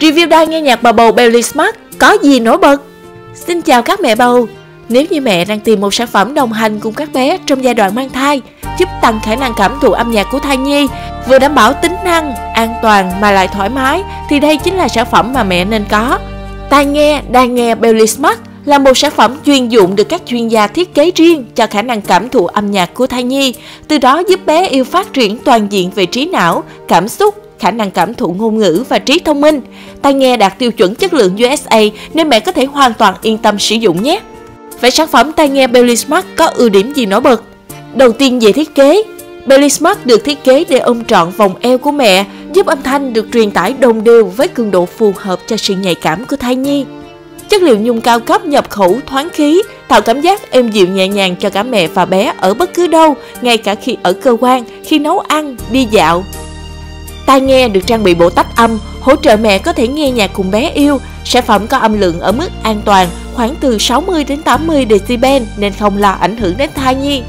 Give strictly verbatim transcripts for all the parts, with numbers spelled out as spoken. Review đa nghe nhạc bà bầu BellySmart có gì nổi bật? Xin chào các mẹ bầu. Nếu như mẹ đang tìm một sản phẩm đồng hành cùng các bé trong giai đoạn mang thai, giúp tăng khả năng cảm thụ âm nhạc của thai nhi, vừa đảm bảo tính năng, an toàn mà lại thoải mái, thì đây chính là sản phẩm mà mẹ nên có. Tai nghe đa nghe BellySmart là một sản phẩm chuyên dụng được các chuyên gia thiết kế riêng cho khả năng cảm thụ âm nhạc của thai nhi, từ đó giúp bé yêu phát triển toàn diện về trí não, cảm xúc, khả năng cảm thụ ngôn ngữ và trí thông minh. Tai nghe đạt tiêu chuẩn chất lượng u ét a nên mẹ có thể hoàn toàn yên tâm sử dụng nhé. Vậy sản phẩm tai nghe BellySmart có ưu điểm gì nổi bật? Đầu tiên về thiết kế, BellySmart được thiết kế để ôm trọn vòng eo của mẹ, giúp âm thanh được truyền tải đồng đều với cường độ phù hợp cho sự nhạy cảm của thai nhi. Chất liệu nhung cao cấp nhập khẩu thoáng khí, tạo cảm giác êm dịu nhẹ nhàng cho cả mẹ và bé ở bất cứ đâu, ngay cả khi ở cơ quan, khi nấu ăn, đi dạo. Tai nghe được trang bị bộ tách âm, hỗ trợ mẹ có thể nghe nhạc cùng bé yêu. Sản phẩm có âm lượng ở mức an toàn, khoảng từ sáu mươi đến tám mươi decibel nên không lo ảnh hưởng đến thai nhi.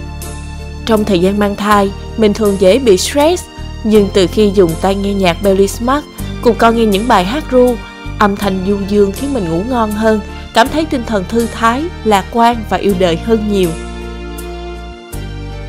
Trong thời gian mang thai, mình thường dễ bị stress, nhưng từ khi dùng tai nghe nhạc BellySmart, cùng con nghe những bài hát ru, âm thanh du dương khiến mình ngủ ngon hơn, cảm thấy tinh thần thư thái, lạc quan và yêu đời hơn nhiều.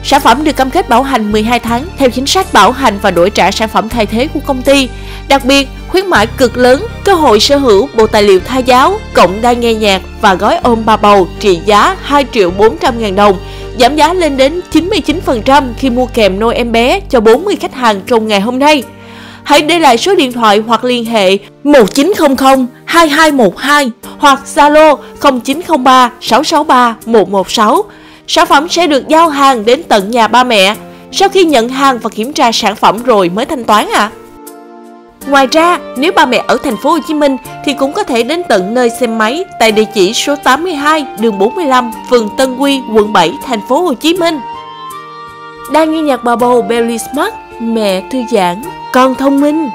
Sản phẩm được cam kết bảo hành mười hai tháng theo chính sách bảo hành và đổi trả sản phẩm thay thế của công ty. Đặc biệt, khuyến mãi cực lớn, cơ hội sở hữu bộ tài liệu thai giáo, cộng đai nghe nhạc và gói ôm bà bầu trị giá hai triệu bốn trăm ngàn đồng, giảm giá lên đến chín mươi chín phần trăm khi mua kèm nôi em bé cho bốn mươi khách hàng trong ngày hôm nay. Hãy để lại số điện thoại hoặc liên hệ một chín không không hai hai một hai hoặc Zalo không chín không ba sáu sáu ba một một sáu. Sản phẩm sẽ được giao hàng đến tận nhà ba mẹ, sau khi nhận hàng và kiểm tra sản phẩm rồi mới thanh toán ạ. À. Ngoài ra, nếu ba mẹ ở thành phố Hồ Chí Minh thì cũng có thể đến tận nơi xem máy tại địa chỉ số tám mươi hai đường bốn mươi lăm, phường Tân Quy, quận bảy, thành phố Hồ Chí Minh. Đa nghe nhạc bà bầu BellySmart, mẹ thư giãn, con thông minh.